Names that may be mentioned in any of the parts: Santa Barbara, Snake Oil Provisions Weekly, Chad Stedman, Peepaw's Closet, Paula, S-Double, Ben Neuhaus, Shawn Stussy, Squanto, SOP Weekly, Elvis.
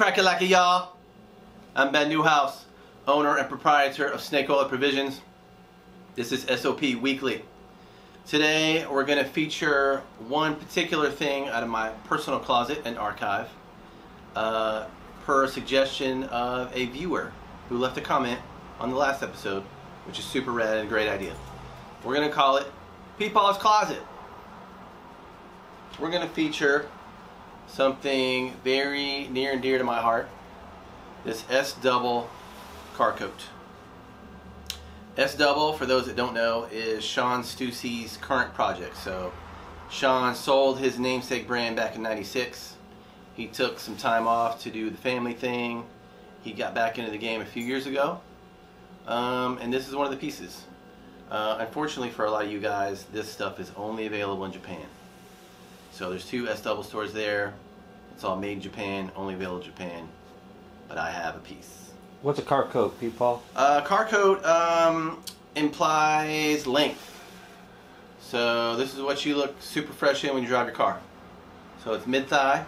Crack-a-lacka, y'all. I'm Ben Neuhaus, owner and proprietor of Snake Oil Provisions. This is SOP Weekly. Today we're going to feature one particular thing out of my personal closet and archive per suggestion of a viewer who left a comment on the last episode, which is super rad and a great idea. We're going to call it Peepaw's Closet. We're going to feature something very near and dear to my heart, this S-Double car coat. S-Double, for those that don't know, is Shawn Stussy's current project. So Shawn sold his namesake brand back in '96. He took some time off to do the family thing. He got back into the game a few years ago, and this is one of the pieces. Unfortunately for a lot of you guys, this stuff is only available in Japan. So there's two S-Double stores there. It's all made in Japan, only available in Japan. But I have a piece. What's a car coat, people? Car coat implies length. So this is what you look super fresh in when you drive your car. So it's mid-thigh.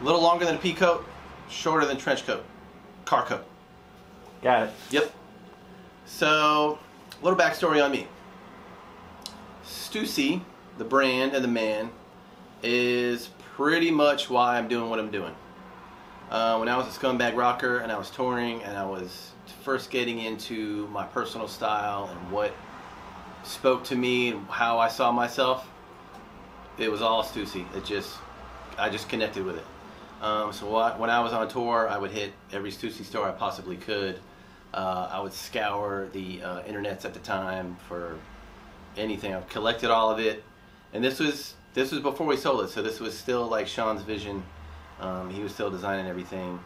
A little longer than a pea coat, shorter than trench coat. Car coat. Got it. Yep. So a little backstory on me. Stussy, the brand and the man, is pretty much why I'm doing what I'm doing. When I was a scumbag rocker and I was touring and I was first getting into my personal style and what spoke to me and how I saw myself, it was all Stussy. I just connected with it. So when I was on tour, I would hit every Stussy store I possibly could. I would scour the internets at the time for anything. I've collected all of it. And this was before we sold it, so this was still like Shawn's vision. He was still designing everything,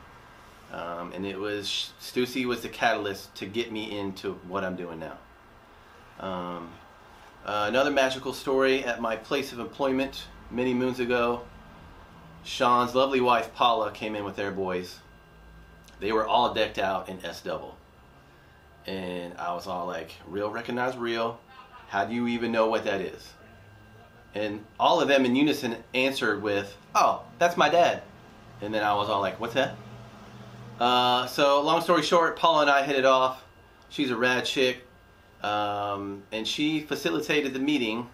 and it was Stussy was the catalyst to get me into what I'm doing now. Another magical story at my place of employment many moons ago. Shawn's lovely wife Paula came in with their boys. They were all decked out in S-Double, and I was all like, "Real, recognize real. How do you even know what that is?" And all of them in unison answered with, "Oh, that's my dad." And then I was all like, "What's that?" So long story short, Paula and I hit it off. She's a rad chick. And she facilitated the meeting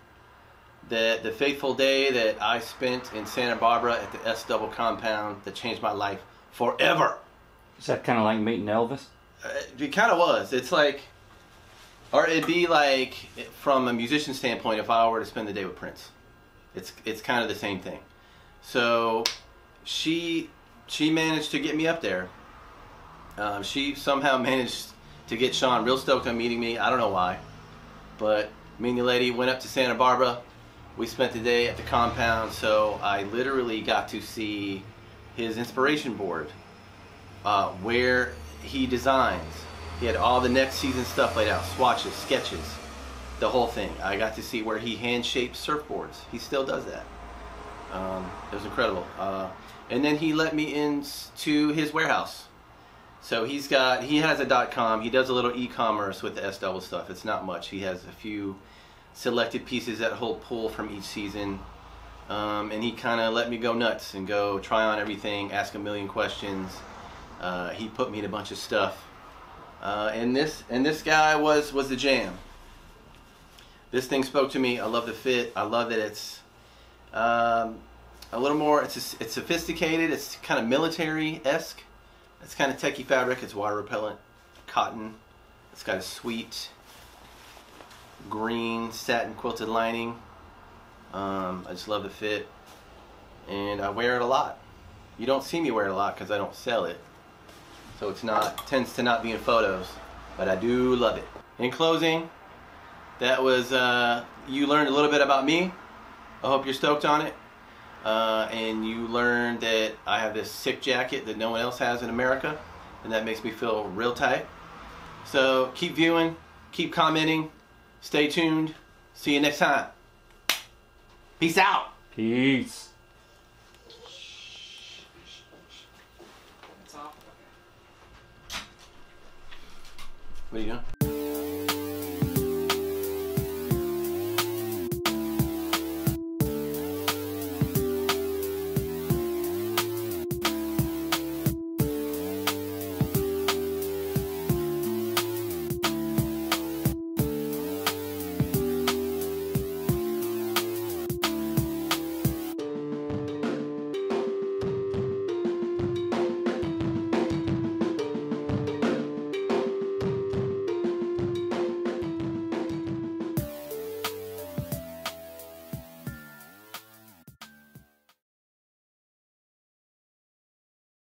that the fateful day that I spent in Santa Barbara at the S-Double compound that changed my life forever. Is that kind of like meeting Elvis? It kind of was. It's like... Or it'd be like, from a musician standpoint, if I were to spend the day with Prince. It's kind of the same thing. So she managed to get me up there. She somehow managed to get Shawn real stoked on meeting me. I don't know why. But me and the lady went up to Santa Barbara. We spent the day at the compound. So I literally got to see his inspiration board, where he designs. He had all the next season stuff laid out, swatches, sketches, the whole thing. I got to see where he hand-shaped surfboards. He still does that. It was incredible. And then he let me into his warehouse. So he has a .com. He does a little e-commerce with the S-Double stuff. It's not much. He has a few selected pieces that he'll pull from each season. And he kind of let me go nuts and go try on everything, ask a million questions. He put me in a bunch of stuff. And this guy was the jam. This thing spoke to me. I love the fit. I love that it's a little more. It's sophisticated. It's kind of military-esque. It's kind of techie fabric. It's water repellent, cotton. It's got a sweet green satin quilted lining. I just love the fit, and I wear it a lot. You don't see me wear it a lot because I don't sell it. So tends to not be in photos, but I do love it. In closing, that was, you learned a little bit about me. I hope you're stoked on it. And you learned that I have this sick jacket that no one else has in America, and that makes me feel real tight. So keep viewing, keep commenting, stay tuned. See you next time. Peace out. Peace. What are you doing?